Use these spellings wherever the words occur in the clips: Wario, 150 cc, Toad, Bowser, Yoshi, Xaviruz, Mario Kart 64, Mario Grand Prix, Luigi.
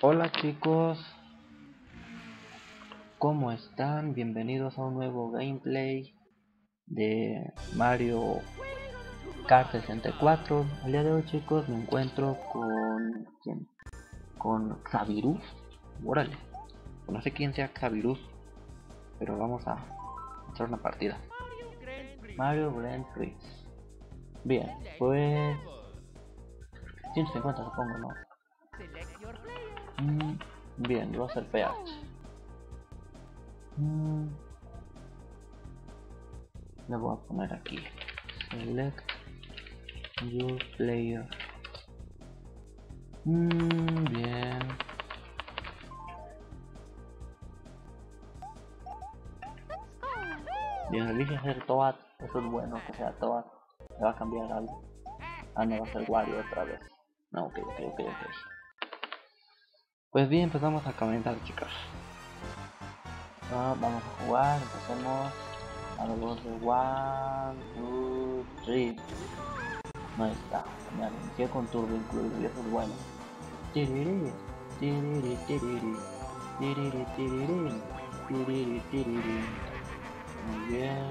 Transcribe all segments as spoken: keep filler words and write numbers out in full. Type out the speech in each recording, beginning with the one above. Hola chicos, ¿cómo están? Bienvenidos a un nuevo gameplay de Mario Kart sesenta y cuatro. El día de hoy, chicos, me encuentro con... ¿quién? Con Xaviruz. Órale, no sé quién sea Xaviruz, pero vamos a hacer una partida Mario Grand Prix. Bien, pues... ciento cincuenta supongo, ¿no? Mm, bien, yo voy a hacer pH. Mm, le voy a poner aquí select your player. Mm, bien. Bien, elige hacer Toad. Eso es bueno, que sea Toad. Le va a cambiar algo. Ah, no, va a ser Wario otra vez. No, ok, ok, ok, ok. Pues bien, empezamos a comentar, chicos. Ah, vamos a jugar, empecemos a los dos de uno, dos, tres. No está, me anuncié con turbo incluido y eso es bueno. Tiriri, tiriri, tiriri, tiriri, tiriri, tiriri, tiriri. Muy bien.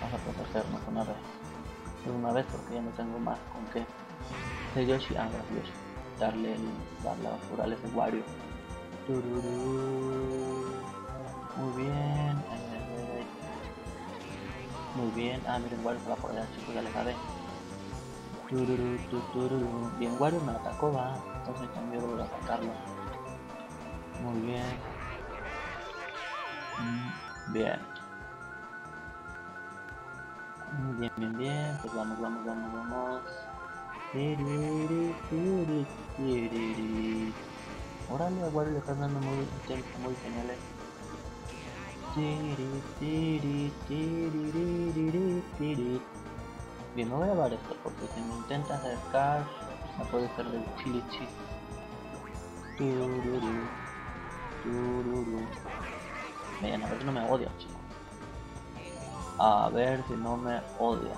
Vamos a protegernos una vez. Una vez porque ya no tengo más con qué. De Yoshi, ah, gracias Yoshi. Darle el, darle la basura a ese Wario. Muy bien. Muy bien. Ah, miren, Wario se va por allá, chicos, ya le sabe. Bien, Wario me atacó, va. Entonces también voy a atacarlo. Muy bien. Bien. Bien, bien, bien. Pues vamos, vamos, vamos, vamos. Órale, a Wario le están dando muy, muy geniales. Bien, me voy a llevar esto porque si me intenta acercar no puede ser del chili chili. Miren, a ver si no me odia, chicos. A ver si no me odia.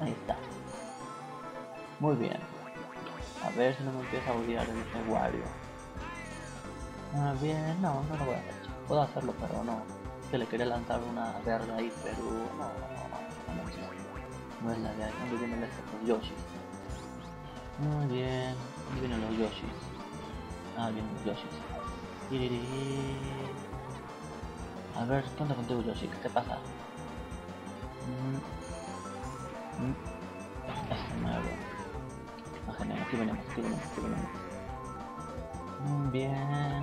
Ahí está. Muy bien. A ver si no me empieza a odiar en este Wario. Ah, bien, no, no lo voy a hacer. Puedo hacerlo, pero no. Se le quería lanzar una verga ahí, pero no, no, no, no. No es la de ahí. ¿Dónde vienen los Yoshi? Muy bien. ¿Dónde vienen los Yoshi? Ah, vienen los Yoshi. A ver, ¿qué onda contigo, Yoshi? ¿Qué te pasa? Mm. Es nuevo. Ah, genial, aquí venimos, aquí venimos, aquí venimos. Bien.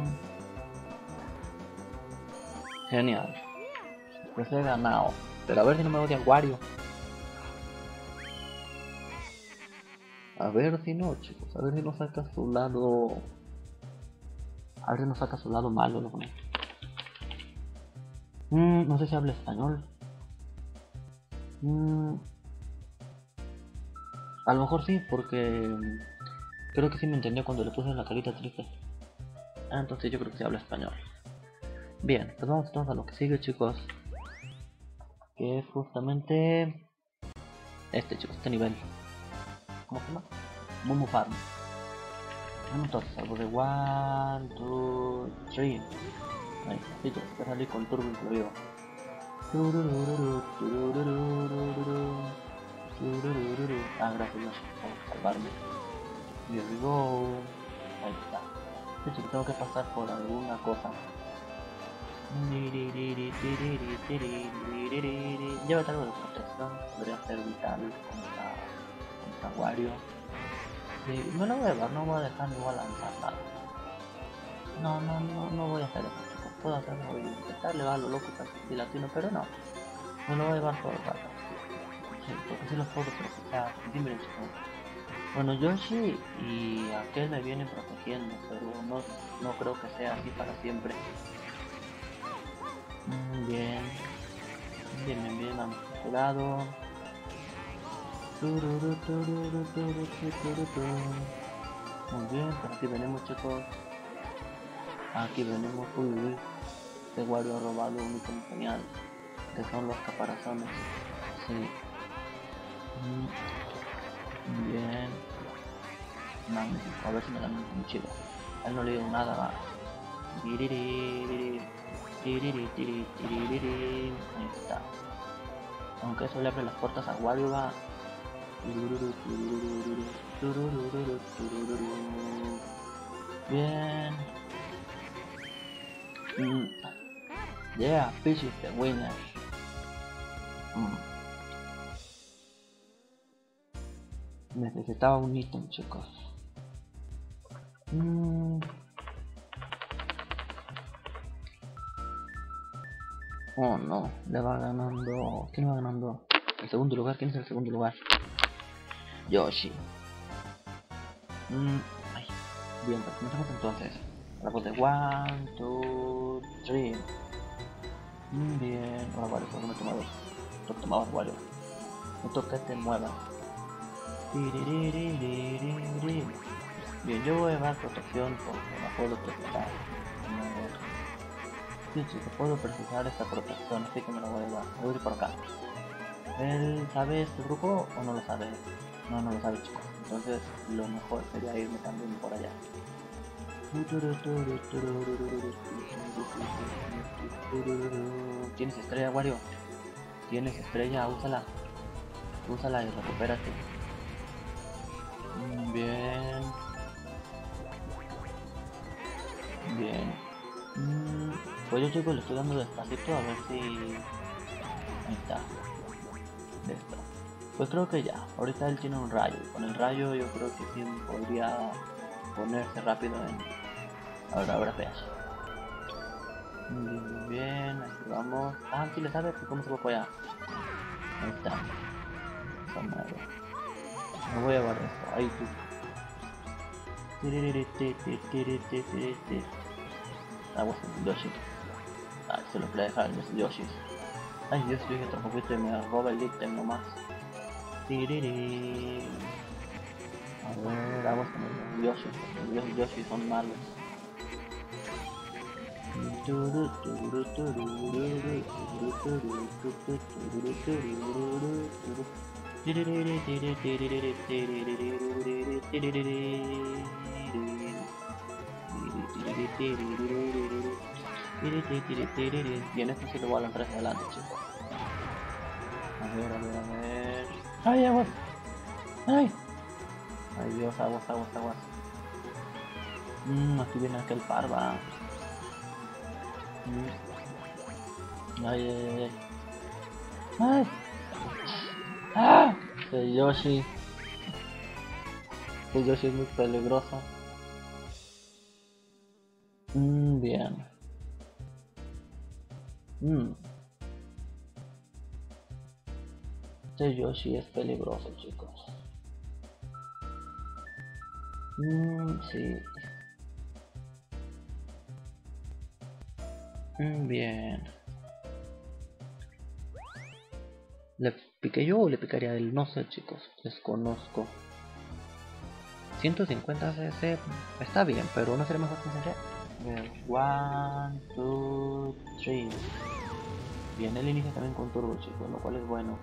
Genial. Pues he ganado. Pero a ver si no me odia Wario. A ver si no, chicos. A ver si no saca su lado. A ver si no saca su lado malo, lo pone. Mm, no sé si habla español. Mmm. A lo mejor sí, porque creo que sí me entendió cuando le puse la carita triste. Entonces yo creo que sí habla español. Bien, pues vamos entonces a lo que sigue, chicos. Que es justamente... este, chicos, este nivel. ¿Cómo se llama? Mumu Farm. Entonces, algo de uno, dos, tres. Ahí, chicos, voy a salir con turbo incluido. Ah, gracias por salvarme. Here we go. Ahí está. De hecho, tengo que pasar por alguna cosa. Llévate algo de protección. Podría ser vital contra, contra Wario. No lo voy a llevar, no voy a dejar, ni voy a lanzar nada. No, no, no, no voy a hacer eso, chicos. Puedo hacerlo, voy a intentar, le va a lo loco y latino, pero no. No lo voy a llevar todo el rato. Porque si los puedo proteger, dime. Bueno, Yoshi y aquel me vienen protegiendo, pero no, no creo que sea así para siempre. Bien, bien, bien, bien, vamos a este lado. Muy bien, por aquí venimos, chicos. Aquí venimos, uy, uy. Este Wario ha robado un ítem genial, que son los caparazones. Sí. Bien, mango, a ver si me dan un chido. A él no le dio nada, va. Ahí está. Aunque eso le abre las puertas a Wario, va. Bien. Mm. Yeah, Peach is the winner. Mm. Necesitaba un ítem, chicos. Mm. Oh no, le va ganando. ¿Quién va ganando? El segundo lugar, ¿quién es el segundo lugar? Yoshi. Mm. Ay. Bien, pues comenzamos entonces. La voz de uno, dos, tres. Bien, ahora Wario, no me tomas dos. No tomabas Wario. No toques, te muevas. Bien, yo voy a llevar protección porque la puedo precisar. Sí, chicos, puedo precisar esta protección, así que me la voy a llevar. Voy a ir por acá. ¿Él sabe este truco o no lo sabe? No, no lo sabe, chicos. Entonces, lo mejor sería irme también por allá. Tienes estrella, Wario. Tienes estrella, úsala. Úsala y recupérate. Bien. Bien. Pues yo, chicos, le estoy dando despacito a ver si... Ahí está. Listo. Pues creo que ya. Ahorita él tiene un rayo. Con el rayo yo creo que sí podría ponerse rápido en... Ahora, ahora pedazo. Bien, bien. Aquí vamos. Ah, si ¿sí le sabe cómo se va para allá? Ahí está. Esa madre. No voy a guardar esto. Ahí tú. Ah, bueno, Yoshi. Ah, se lo voy a dejar a los Yoshis. Ay, Dios, yo dije tampoco y me roba el ítem nomás. A ver, vamos con los Yoshis. Los Yoshis son malos. Bien, esto sí lo voy a lanzar hacia adelante, chicos. A ver, a ver, a ver. ¡Ay, aguas! ¡Ay! ¡Ay, Dios, aguas, aguas, aguas! Mmm, aquí viene aquel parva. Mm. ¡Ay, ay, ay! ¡Ay! ¡Ah! Este Yoshi. Este Yoshi es muy peligroso. Mmm, bien. Mmm. Este Yoshi es peligroso, chicos. Mmm, sí. Mmm, bien. ¿Le piqué yo o le picaría él? No sé, chicos. Desconozco. ciento cincuenta C C está bien, pero no sería mejor que se... uno, dos, tres. Bien, él inicia también con turbo, chicos, lo cual es bueno.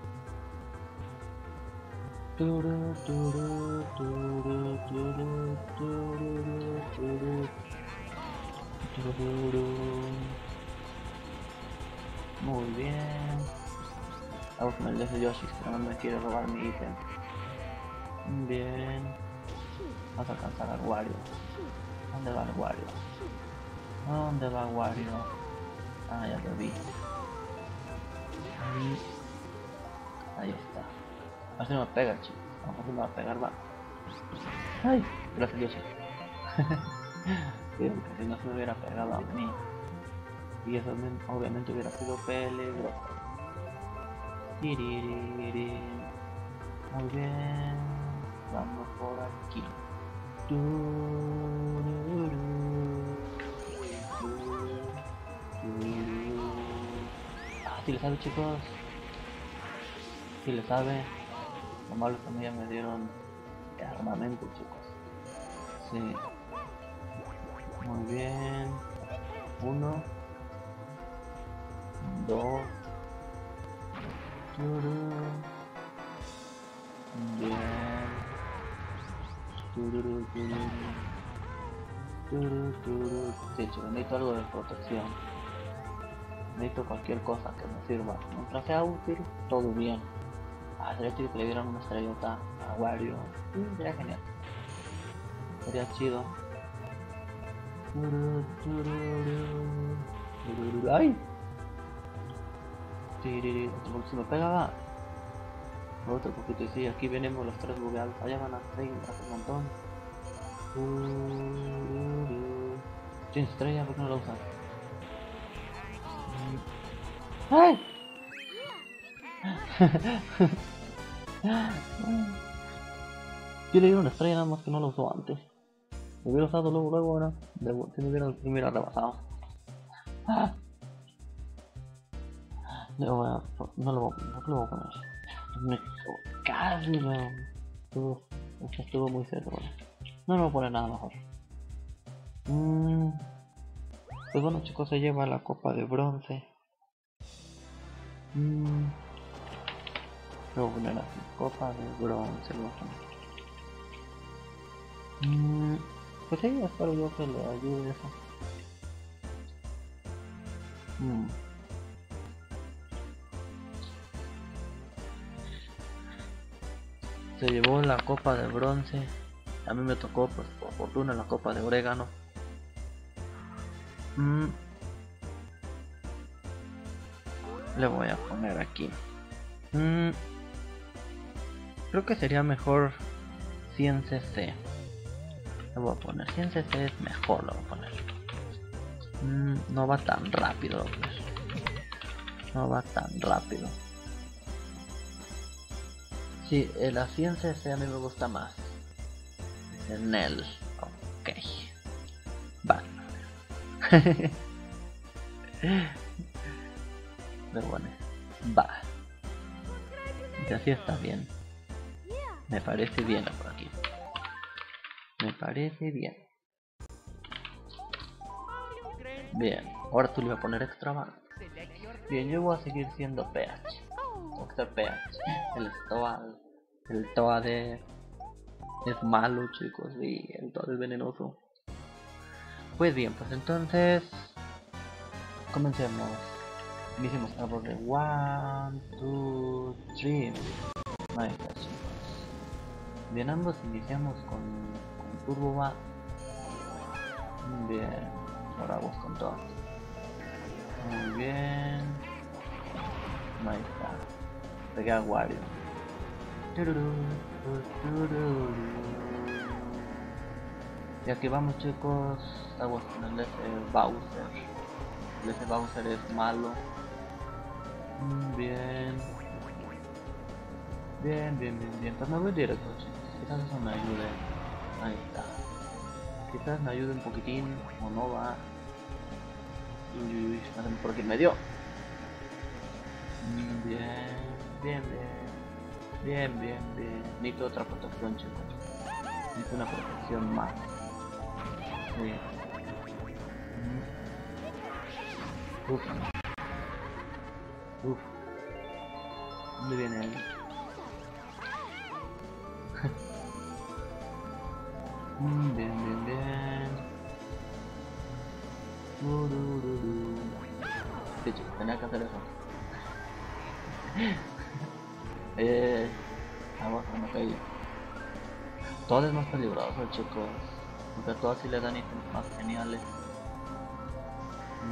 Muy bien. Hago con el de Yoshi, pero no me quiere robar mi ítem. Bien. Vamos a alcanzar al Wario. ¿Dónde va el Wario? ¿Dónde va Wario? Ah, ya lo vi. Ahí está. A ver si me va a pegar, chicos. A ver si me va a pegar, va. ¡Ay! Gracias, Dios. Sí, porque si no se me hubiera pegado a mí. Y eso obviamente hubiera sido peligroso. Muy bien. Vamos por aquí. Ah, si le sabe, chicos. Si le sabe. Lo malo es que a mí ya me dieron armamento, chicos. Sí. Muy bien. Uno. Dos. Bien. Sí, chicos, necesito algo de protección. Necesito cualquier cosa que me sirva. Mientras sea útil, todo bien. Ah, sería chido que le dieran una estrellota a Wario. Sí, sería genial. Sería chido. ¡Ay! Si me pegaba otro poquito, y sí, aquí venimos los tres bugueados. Allá van a seis, hace un montón. Sin estrella, ¿por qué no la usan? ¡Ay! Yo le di una estrella nada más que no la usó antes. Me hubiera usado luego, luego, ahora. Debo, si me hubiera, me hubiera rebasado. ¡Ah! No, bueno, no lo voy a, no lo voy a poner. Me casi no. Estuvo, estuvo muy cerca. Bueno. No, no voy a poner nada mejor. Mm. Pues bueno, chicos, se lleva la copa de bronce. Mm. Luego voy a poner así, copa de bronce. Mm. Pues sí, espero yo que le ayude eso. Mm. Se llevó la copa de bronce. A mí me tocó, pues por fortuna, la copa de orégano. Mm. Le voy a poner aquí. Mm. Creo que sería mejor cien C C. Le voy a poner cien C C, es mejor, lo voy a poner. Mm. No va tan rápido, lo voy a poner. No va tan rápido. Sí, la cien C C a mí me gusta más. En él. Ok. Vale. Pero bueno. Va. Y así está bien. Me parece bien por aquí. Me parece bien. Bien. Ahora tú le vas a poner extra mano. Bien, yo voy a seguir siendo P H. Doctor Peach, el Toad, el Toad es, es malo, chicos, y el Toad es venenoso. Pues bien, pues entonces comencemos. Hicimos el árbol de uno, dos, tres. Ahí está, chicos. Bien, ambos iniciamos con, con Turbo Va. Bien, ahora vamos con Toad. Muy bien. Ahí está. Pega a Wario. Y aquí vamos, chicos. Aguas con el ese Bowser. El ese Bowser es malo. Bien. Bien, bien, bien, bien. Pues me voy directo, chicos. Quizás eso me ayude. Ahí está. Quizás me ayude un poquitín. O no va. Uy, uy, uy. Por aquí me dio. Bien. Bien, bien, bien, bien, bien. Necesito otra protección, chicos. Necesito una protección más. Bien. Uf. Uf. ¿Dónde viene él? Bien, bien, bien. Sí, chicos, tenía que hacer eso. Eh, vamos a meterlo. Todo es más peligroso, chicos. Porque a todas sí le dan ítems más geniales.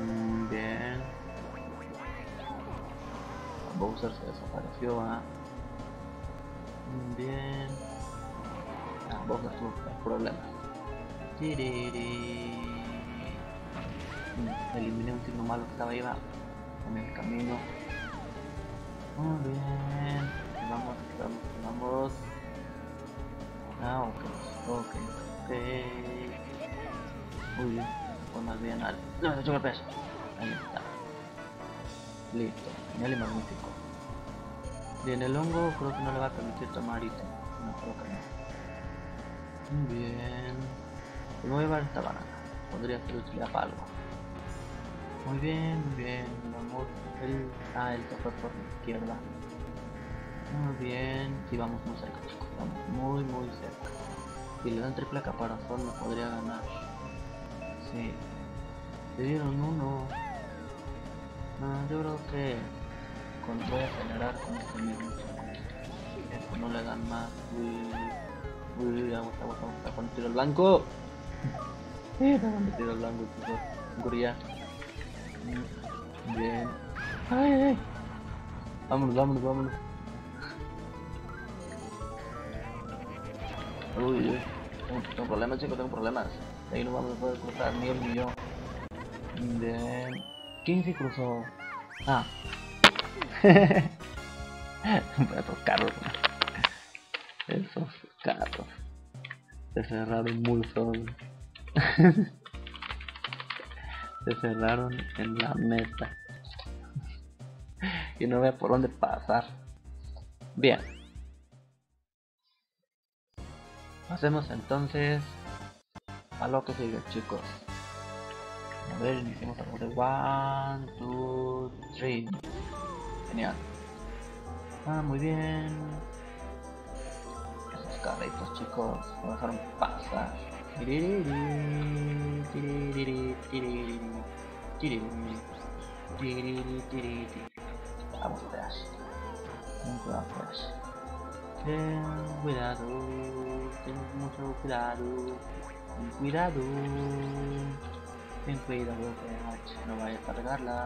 Mm, bien. Bowser se desapareció, ¿ah? Mm, bien. Ah, Bowser tuvo problemas. Tiriri. Mm, eliminé un signo malo que estaba ahí, va, en el camino. Muy bien. Vamos, vamos, vamos. Ah, ok, ok, ok. Muy bien, pues más bien al... ¡No, me choca el peso! Ahí está. Listo, genial y magnífico. Bien, el hongo creo que no le va a permitir tomar ítem. No, creo que no. Muy bien. Me voy a llevar esta banana. Podría ser utilidad para algo. Muy bien, muy bien. Vamos. El... Ah, él se fue por la izquierda. Muy bien, y vamos muy cerca, chicos, vamos muy muy cerca. Si le dan triple caparazón no podría ganar. Sí. Le dieron uno. No, yo creo que con todo acelerar con este mismo. Esto no le dan más. Uy, uy, uy, aguanta, aguanta, aguanta. Cuando tiro el blanco. Eh, cuando tiro el blanco, chicos. Corría. Bien. Ay, ay. Vámonos, vámonos, vámonos. Uy, uy, tengo problemas, chicos, tengo problemas. De ahí no vamos a poder cruzar ni el millón. De... ¿Quién se cruzó? Ah. Esos carros. Esos carros. Se cerraron muy solos. Se cerraron en la meta. Y no veo por dónde pasar. Bien. Pasemos entonces a lo que sigue, chicos. A ver, iniciamos a poner uno, dos, tres. Genial. Ah, muy bien. Esos carritos, chicos, me dejaron pasar. Vamos atrás. Vamos atrás. Ten cuidado, ten mucho cuidado, ten cuidado, ten cuidado, que no vayas a regarla.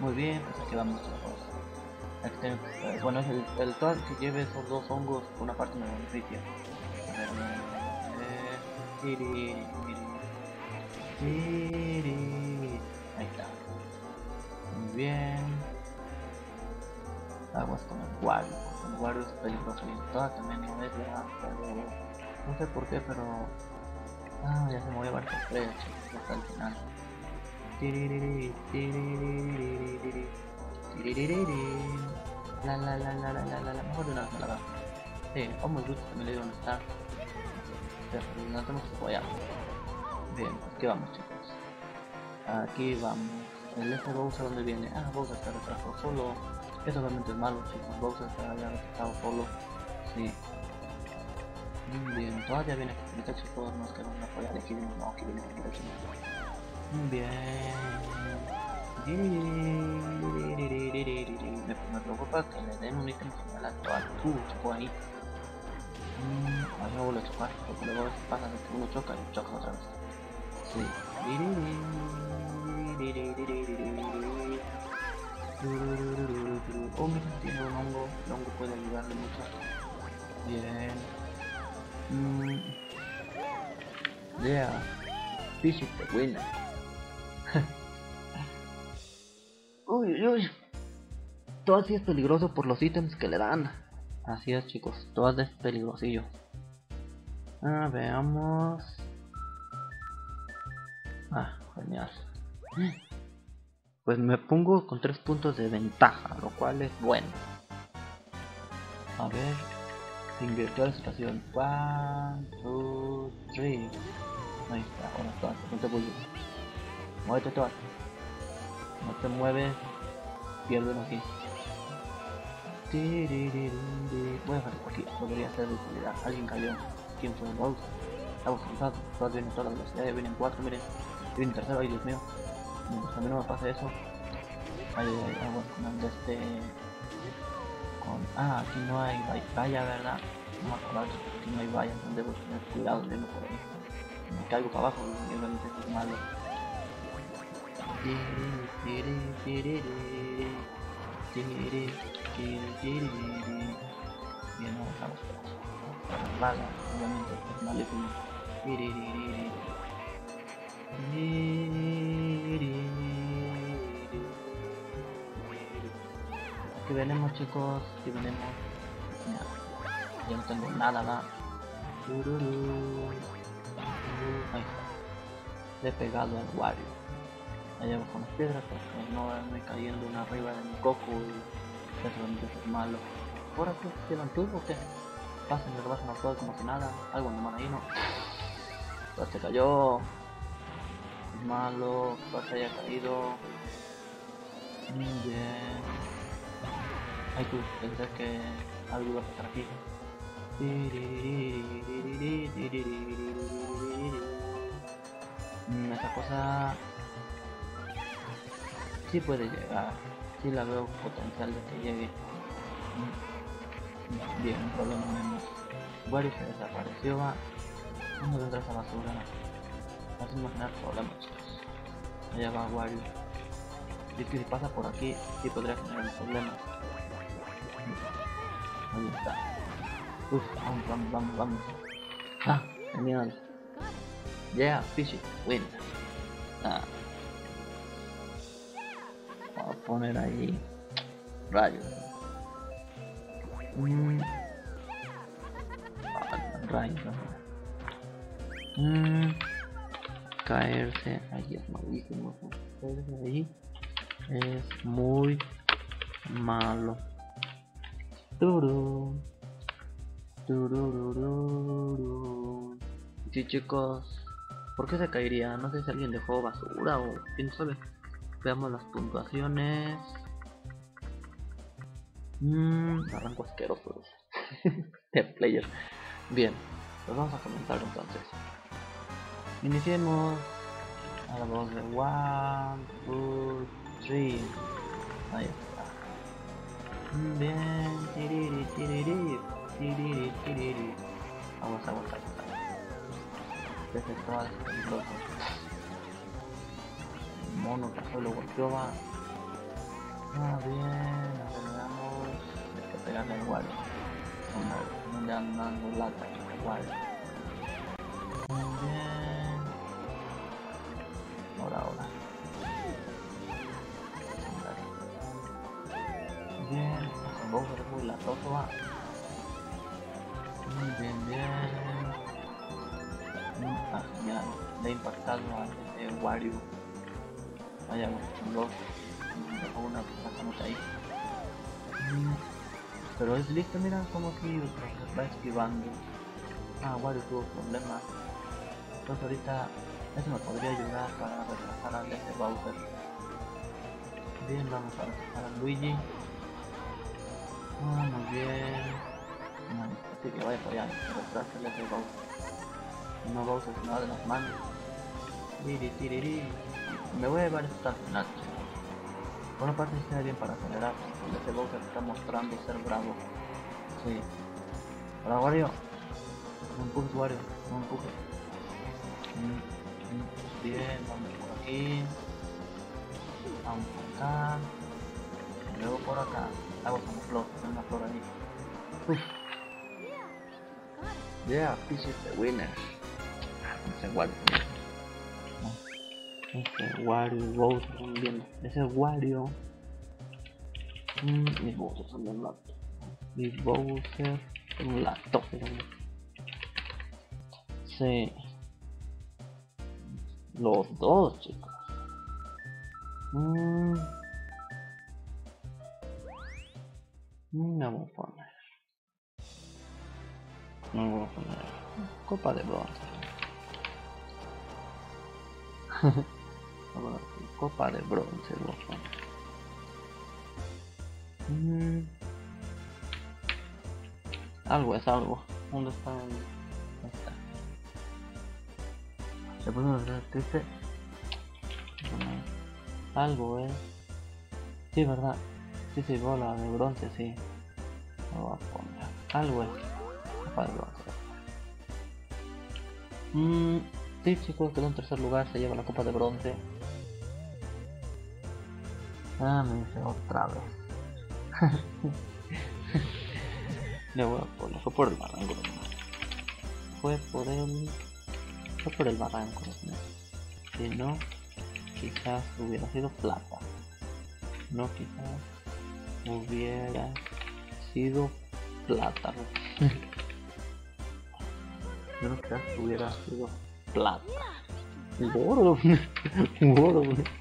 Muy bien, pues aquí vamos, chicos. Bueno, el, el toad que lleve esos dos hongos, una parte me beneficia. Ahí está. Muy bien. Aguas con el Wario. El Wario es peligroso y el Toad también no es verdad, pero no sé por qué, pero... Ah, ya se movió barco tres hasta el final. La la la la la la la la. Mejor de una vez la va. Sí, oh my god, también le dieron estar. No tenemos que apoyar. Bien, aquí vamos, chicos. Aquí vamos. El este Bowser, ¿dónde viene? Ah, Bowser se retrasó solo. Eso realmente es malo, chicos. Bowser se había retrasado solo. Sí. Bien, todavía viene aquí, chicos. Nos queremos apoyar. Aquí viene, no, aquí viene, aquí viene. Bien. Me preocupa que le den un ítem final a toda tu chico ahí. Ahí no vuelvo a chocar, porque luego pasa que uno choca y choca otra vez. Sí. Oh, mira, tiene un hongo. El hongo puede ayudarle mucho. Bien. Mm. Yeah. This is the winner. Uy, uy. Todo así es peligroso por los ítems que le dan. Así es, chicos, todo es peligrosillo. Ah, veamos. Ah, genial. Pues me pongo con tres puntos de ventaja, lo cual es bueno. A ver, se invirtió la situación. uno, dos, tres. Ahí está, ahora está, no te vuelves. Muévete, Toad. No te mueves, pierden aquí. Voy a dejarlo aquí, podría ser de utilidad. Alguien cayó. ¿Quién fue el Bowser? Estamos cruzados. Todas vienen todas las velocidades. Vienen cuatro, miren. Vienen tercero, ay Dios mío. A mí no me pasa eso. Ay, ay, ay, bueno, con este. Con. Ah, aquí no hay valla, ¿verdad? No me acuerdo, aquí no hay valla, entonces debo tener cuidado yendo por ahí. Me caigo para abajo, y obviamente es malo. Bien, no dejamos para las balas, obviamente es malísimo. Aquí venimos, chicos, aquí venimos. Ya no tengo nada más. Ahí está. Le he pegado al Wario. Allá abajo con las piedras para que no me cayendo una arriba de mi coco y eso realmente es malo. ¿Por aquí llevan tú o qué? Pasen, lo que pasan a todo como si nada, algo normal ahí no. Pues se cayó. malo que se haya caído. Bien. Ay, tú, pensé que algo iba a pasar aquí. Esta cosa sí puede llegar, sí la veo potencial de que llegue. Bien, un problema menos. Wario se desapareció, va. Uno detrás de la basura. Vamos a imaginar problemas, chicos. Allá va Wario. Y es que si pasa por aquí, sí podría generar un problema. Ahí está. Uff, vamos, vamos, vamos, vamos. Ah, genial. Yeah, fishy, win. Ah. Voy a poner ahí rayos. Mm. Ah, rayos. Mm. Caerse ahí es malísimo. Caerse ahí es muy malo. Turu. Tururururu. Sí, chicos. ¿Por qué se caería? No sé si alguien dejó basura o quién sabe. Veamos las puntuaciones. Mmm, arranco asqueroso de player. Bien, los vamos a comentar entonces. Iniciemos a la voz de one, two, three. Ahí está. Bien, tiriri, tiriri, tiriri, tiriri. Vamos a aguantar. Perfecto, vale, mono que solo golpeó, va. Ah, bien, aceleramos. Hay que pegarle al Wario. No le han dado lata al Wario. Bien. Ahora, ahora. Bien, el Bowser es muy latoso, va. Muy bien, bien. Ah, genial. Le ha impactado al Wario. Vaya, un dos, dejó una cosa ahí. Pero es listo, mira como aquí se va esquivando. Ah, Wario tuvo problemas. Entonces ahorita eso me podría ayudar para retrasar a ese Bowser. Bien, vamos a retrasar a Luigi. Ah, muy bien. No, así que vaya para allá, retrasar a ese Bowser. No Bowser se me va de las manos. Tiri, tiri. Me voy a llevar esta final. Por una parte está bien para acelerar, porque ese Bowser está mostrando ser bravo. Sí. Para Wario. No empujes, Wario, no empujes. Bien, vamos por aquí. Vamos por acá. Y luego por acá. Hago como flor, una flor ahí. Uff. Yeah, this is the winner. No sé cuál. Ese Wario y Bowser son bien. Ese Wario mm, y Bowser son bien latos. Y Bowser son un lato. Sí. Los dos, chicos. Mm. No voy a poner. No voy a poner. Copa de bronce. Copa de bronce, loco. Mm. Algo es algo. ¿Dónde está? ¿Dónde está? Se puso una verdad triste. Mm. Algo es. Sí, verdad. Sí, sí, bola de bronce, sí. Lo voy a poner. Algo es. Copa de bronce. Mm. Sí, chicos, quedó en tercer lugar. Se lleva la copa de bronce. Ah, me hice otra vez. Le voy a poner, fue por el barranco. Fue por el... Fue por el barranco. ¿No? Si no, quizás hubiera sido plata. No, quizás hubiera sido plata. No, quizás hubiera sido plata. Gordo. Gordo.